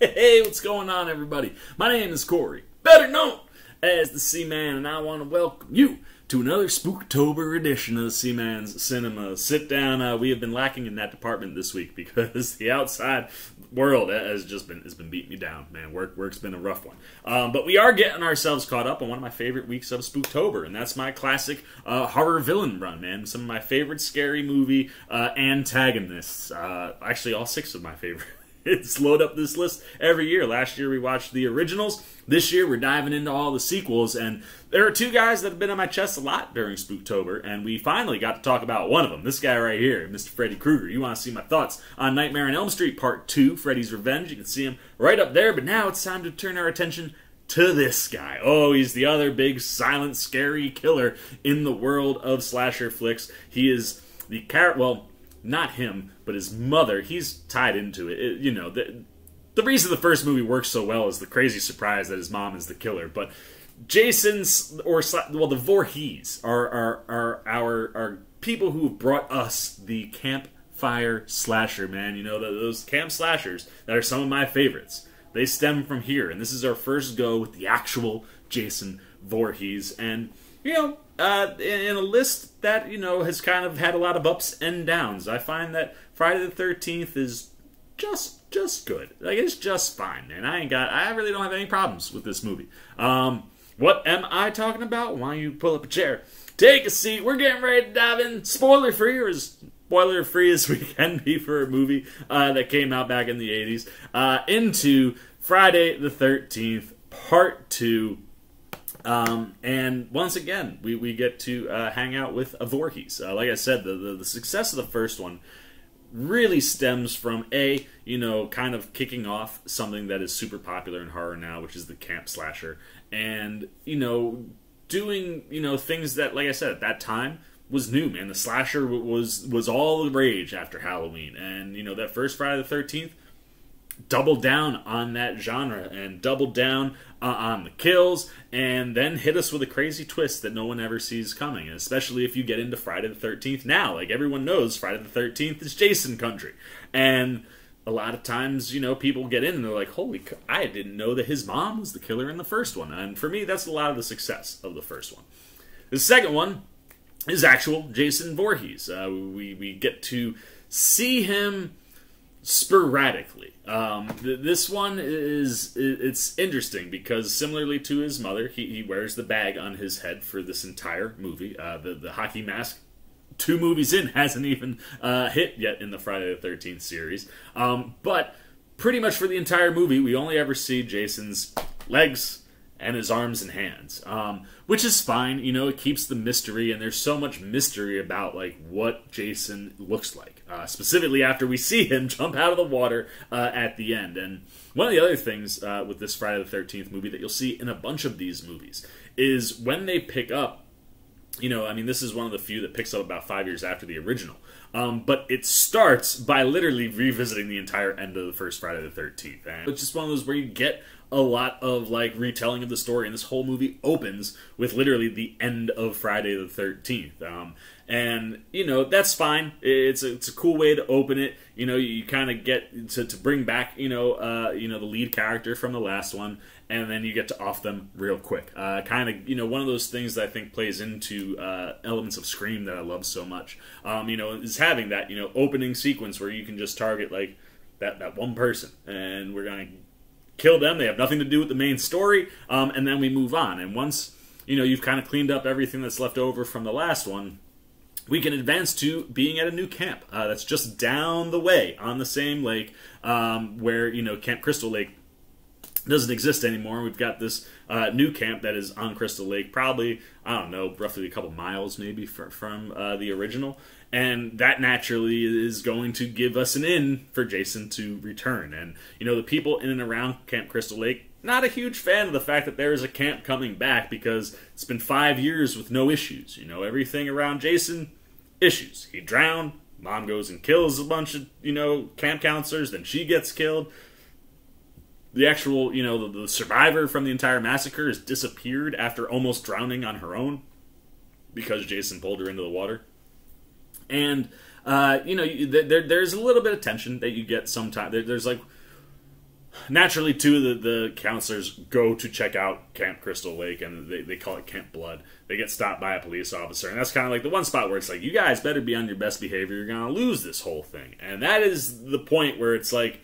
Hey, what's going on, everybody? My name is Corey, better known as the C-Man, and I want to welcome you to another Spooktober edition of the C-Man's Cinema Sitdown. We have been lacking in that department this week because the outside world has just been beating me down, man. Work's been a rough one. But we are getting ourselves caught up on one of my favorite weeks of Spooktober, and that's my classic horror villain run, man. Some of my favorite scary movie antagonists. Actually, all six of my favorite. It's load up this list every year. Last year we watched the originals. This year we're diving into all the sequels. And there are two guys that have been on my chest a lot during Spooktober. And we finally got to talk about one of them. This guy right here, Mr. Freddy Krueger. You want to see my thoughts on Nightmare on Elm Street Part 2, Freddy's Revenge. You can see him right up there. But now it's time to turn our attention to this guy. Oh, he's the other big silent scary killer in the world of slasher flicks. He is the character... Well, not him, but his mother. He's tied into it. You know, the reason the first movie works so well is the crazy surprise that his mom is the killer. But Jason's, or well, the Voorhees are our people who have brought us the campfire slasher, man. You know, those camp slashers that are some of my favorites. They stem from here, and this is our first go with the actual Jason Voorhees, and you know. In a list that, you know, has kind of had a lot of ups and downs. I find that Friday the 13th is just good. Like, it's just fine, man. I really don't have any problems with this movie. What am I talking about? Why don't you pull up a chair, take a seat, we're getting ready to dive in. Spoiler-free, or as spoiler-free as we can be for a movie that came out back in the 80s, into Friday the 13th Part 2. And once again, we get to hang out with a Voorhees. Like I said, the success of the first one really stems from, A, you know, kind of kicking off something that is super popular in horror now, which is the camp slasher. And, you know, doing, you know, things that, like I said, at that time was new, man. The slasher was all the rage after Halloween. And, you know, that first Friday the 13th, doubled down on that genre and doubled down on the kills, and then hit us with a crazy twist that no one ever sees coming. And especially if you get into Friday the 13th now, like everyone knows, Friday the 13th is Jason country, and a lot of times, you know, people get in and they're like, "Holy, I didn't know that his mom was the killer in the first one." And for me, that's a lot of the success of the first one. The second one is actual Jason Voorhees. We get to see him sporadically. This one is, it's interesting because similarly to his mother, he wears the bag on his head for this entire movie. The hockey mask, two movies in, hasn't even hit yet in the Friday the 13th series. But pretty much for the entire movie, we only ever see Jason's legs and his arms and hands, which is fine. You know, it keeps the mystery, and there's so much mystery about, like, what Jason looks like, specifically after we see him jump out of the water at the end. And one of the other things with this Friday the 13th movie that you'll see in a bunch of these movies is when they pick up, you know, I mean, this is one of the few that picks up about 5 years after the original, but it starts by literally revisiting the entire end of the first Friday the 13th, and it's just one of those where you get a lot of, like, retelling of the story, and this whole movie opens with literally the end of Friday the 13th. And, you know, that's fine. It's a cool way to open it. You know, you kind of get to bring back, you know, the lead character from the last one, and then you get to off them real quick. Kind of, you know, one of those things that I think plays into elements of Scream that I love so much, you know, is having that, you know, opening sequence where you can just target, like, that one person, and we're going to kill them. They have nothing to do with the main story, and then we move on. And once, you know, you've kind of cleaned up everything that's left over from the last one, we can advance to being at a new camp that's just down the way on the same lake, where, you know, Camp Crystal Lake doesn't exist anymore. We've got this new camp that is on Crystal Lake, probably, I don't know, roughly a couple miles maybe from the original. And that naturally is going to give us an in for Jason to return. And, you know, the people in and around Camp Crystal Lake, not a huge fan of the fact that there is a camp coming back because it's been 5 years with no issues. You know, everything around Jason, issues. He drowned, mom goes and kills a bunch of, you know, camp counselors, then she gets killed. The actual, you know, the survivor from the entire massacre has disappeared after almost drowning on her own because Jason pulled her into the water. And, you know, there's a little bit of tension that you get sometimes. There's like, Naturally, too, the counselors go to check out Camp Crystal Lake, and they call it Camp Blood. They get stopped by a police officer, and that's kind of like the one spot where it's like, you guys better be on your best behavior, you're going to lose this whole thing. And that is the point where it's like,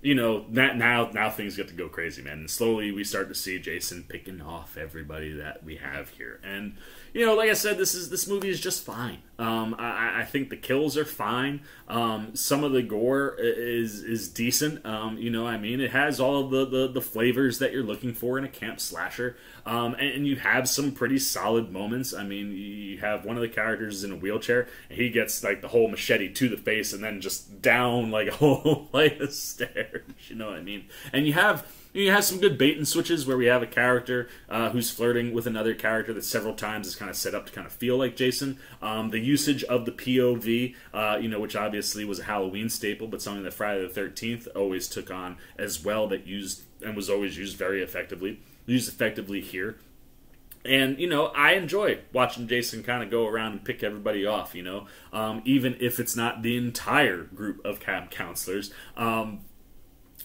you know, now things get to go crazy, man. And slowly we start to see Jason picking off everybody that we have here. And, you know, like I said, this movie is just fine. I think the kills are fine. Some of the gore is decent. You know, I mean, it has all of the flavors that you're looking for in a camp slasher. And you have some pretty solid moments. I mean, you have one of the characters in a wheelchair, and he gets, like, the whole machete to the face and then just down, like, a whole flight of stairs. You know what I mean? And you have some good bait and switches where we have a character who's flirting with another character that several times is kind of set up to kind of feel like Jason. The usage of the POV, you know, which obviously was a Halloween staple, but something that Friday the 13th always took on as well, that used and was always used very effectively, here. And, you know, I enjoy watching Jason kind of go around and pick everybody off, you know, even if it's not the entire group of camp counselors.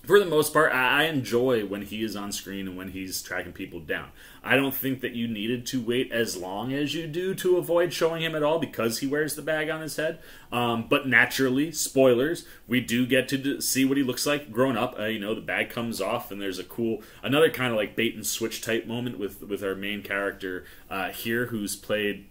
For the most part, I enjoy when he is on screen and when he's tracking people down. I don't think that you needed to wait as long as you do to avoid showing him at all, because he wears the bag on his head. But naturally, spoilers, we do get to see what he looks like grown up. You know, the bag comes off, and there's a cool, another kind of like bait and switch type moment with our main character here, who's played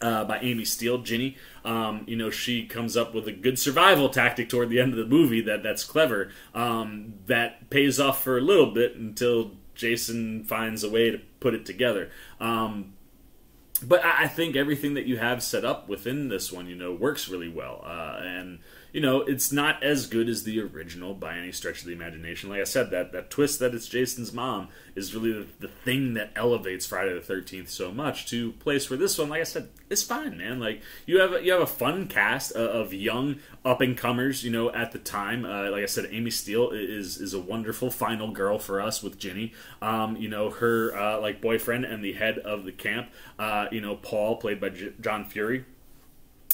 by Amy Steele, Ginny. You know, she comes up with a good survival tactic toward the end of the movie that's clever, that pays off for a little bit until Jason finds a way to put it together. But I think everything that you have set up within this one, you know, works really well. And, you know, it's not as good as the original by any stretch of the imagination. Like I said, that twist that it's Jason's mom is really the thing that elevates Friday the 13th so much to a place where this one, like I said, is fine, man. Like, you have a fun cast of young up-and-comers, you know, at the time. Like I said, Amy Steele is a wonderful final girl for us with Ginny. You know, her, like, boyfriend and the head of the camp, you know, Paul, played by John Fury.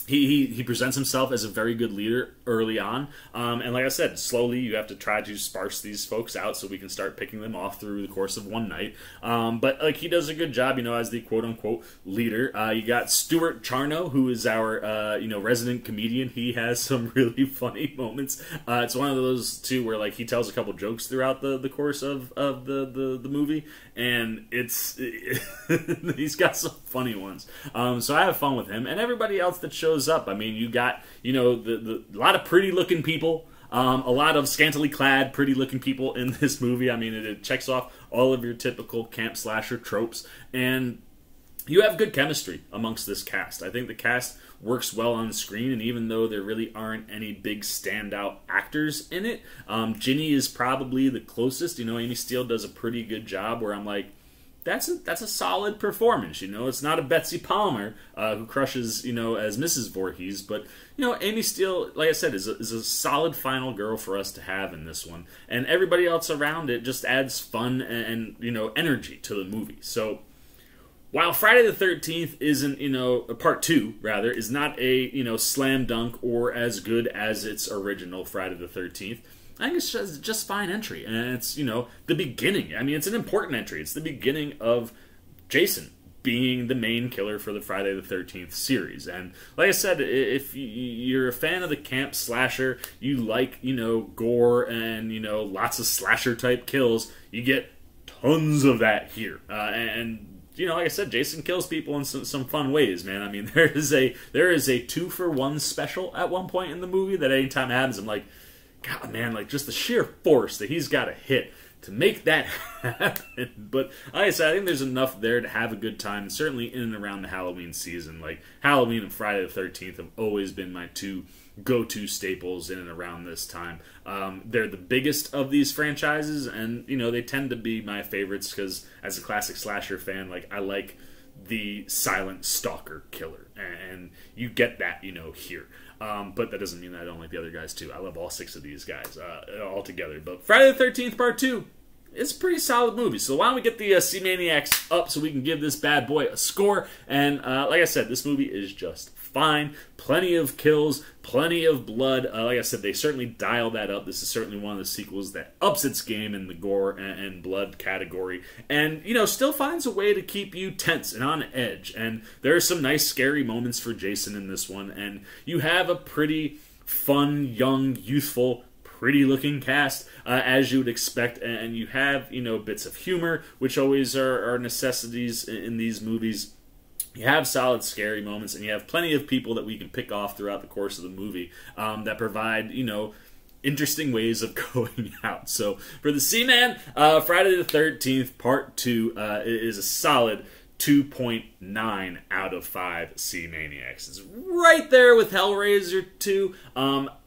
He presents himself as a very good leader early on, and like I said, slowly you have to try to sparse these folks out so we can start picking them off through the course of one night. But like, he does a good job, you know, as the quote unquote leader. You got Stuart Charno, who is our you know, resident comedian. He has some really funny moments. It's one of those too where like he tells a couple jokes throughout the course of the movie, and it's he's got some funny ones. So I have fun with him and everybody else that shows up. I mean, you got, you know, a lot of pretty looking people, a lot of scantily clad pretty looking people in this movie. I mean, it checks off all of your typical camp slasher tropes, and you have good chemistry amongst this cast. I think the cast works well on screen, and even though there really aren't any big standout actors in it, Ginny is probably the closest. You know, Amy Steele does a pretty good job where I'm like, that's a solid performance, you know. It's not a Betsy Palmer who crushes, you know, as Mrs. Voorhees, but, you know, Amy Steele, like I said, is a solid final girl for us to have in this one. And everybody else around it just adds fun and you know, energy to the movie. So while Friday the 13th isn't, you know, part two, rather, is not a, you know, slam dunk or as good as its original Friday the 13th, I think it's just fine entry, and it's, you know, the beginning. I mean, it's an important entry. It's the beginning of Jason being the main killer for the Friday the 13th series. And like I said, if you're a fan of the camp slasher, you like, you know, gore and, you know, lots of slasher type kills, you get tons of that here. And you know, like I said, Jason kills people in some fun ways, man. I mean, there is a 2-for-1 special at one point in the movie that anytime it happens, I'm like, God, man, like, just the sheer force that he's got to hit to make that happen. But like I said, I think there's enough there to have a good time, certainly in and around the Halloween season. Like, Halloween and Friday the 13th have always been my two go-to staples in and around this time. They're the biggest of these franchises, and, you know, they tend to be my favorites because, as a classic slasher fan, like, I like the silent stalker killer, and you get that, you know, here. But that doesn't mean that I don't like the other guys too. I love all 6 of these guys all together. But Friday the 13th Part 2 it's a pretty solid movie. So why don't we get the C-Maniacs up so we can give this bad boy a score. And like I said, this movie is just fine. Plenty of kills, plenty of blood. Like I said, they certainly dial that up. This is certainly one of the sequels that ups its game in the gore and blood category. And, you know, still finds a way to keep you tense and on edge. And there are some nice scary moments for Jason in this one. And you have a pretty fun, young, youthful, pretty looking cast, as you would expect, and you have, you know, bits of humor, which always are necessities in these movies. You have solid scary moments, and you have plenty of people that we can pick off throughout the course of the movie that provide, you know, interesting ways of going out. So for the C-Man, Friday the 13th Part 2 is a solid 2.9 out of 5 C-Maniacs. It's right there with Hellraiser 2.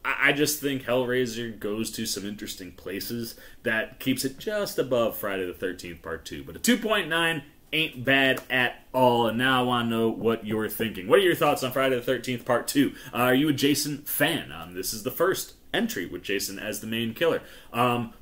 I just think Hellraiser goes to some interesting places that keeps it just above Friday the 13th Part 2. But a 2.9 ain't bad at all. And now I want to know what you're thinking. What are your thoughts on Friday the 13th Part 2? Are you a Jason fan? This is the first entry with Jason as the main killer.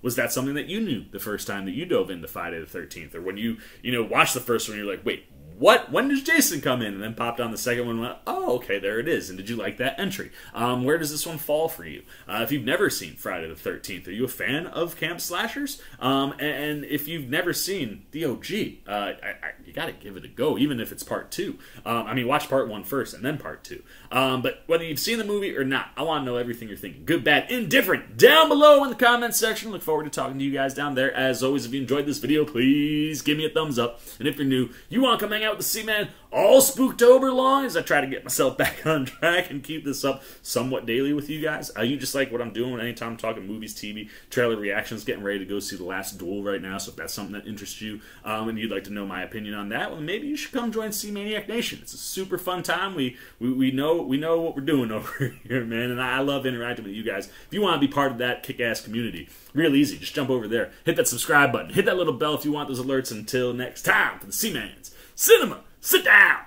Was that something that you knew the first time that you dove into Friday the 13th? Or when you know, watched the first one, you're like, wait, what? When does Jason come in? And then popped on the second one and went, oh, okay, there it is. And did you like that entry? Where does this one fall for you? If you've never seen Friday the 13th, are you a fan of camp slashers? And if you've never seen the OG, you gotta give it a go, even if it's part two. I mean, watch part one first and then part two. But whether you've seen the movie or not, I want to know everything you're thinking. Good, bad, indifferent, down below in the comments section. Look forward to talking to you guys down there. As always, if you enjoyed this video, please give me a thumbs up. And if you're new, you want to come hang out with the C-Man all Spooktober long as I try to get myself back on track and keep this up somewhat daily with you guys. You just like what I'm doing anytime I'm talking movies, TV, trailer reactions, getting ready to go see The Last Duel right now. So if that's something that interests you and you'd like to know my opinion on that, well, maybe you should come join C-Maniac Nation. It's a super fun time. We know what we're doing over here, man, and I love interacting with you guys. If you want to be part of that kick-ass community, real easy. Just jump over there. Hit that subscribe button. Hit that little bell if you want those alerts. Until next time, for the C-Man's Cinema Sit Down.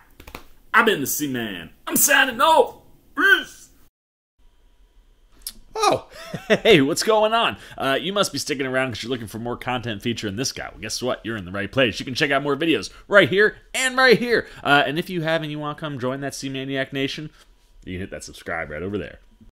I've been the C-Man. I'm signing off. Peace. Oh, hey, what's going on? You must be sticking around because you're looking for more content featuring this guy. Well, guess what? You're in the right place. You can check out more videos right here and right here. And if you haven't, you want to come join that C-Maniac Nation, you can hit that subscribe right over there.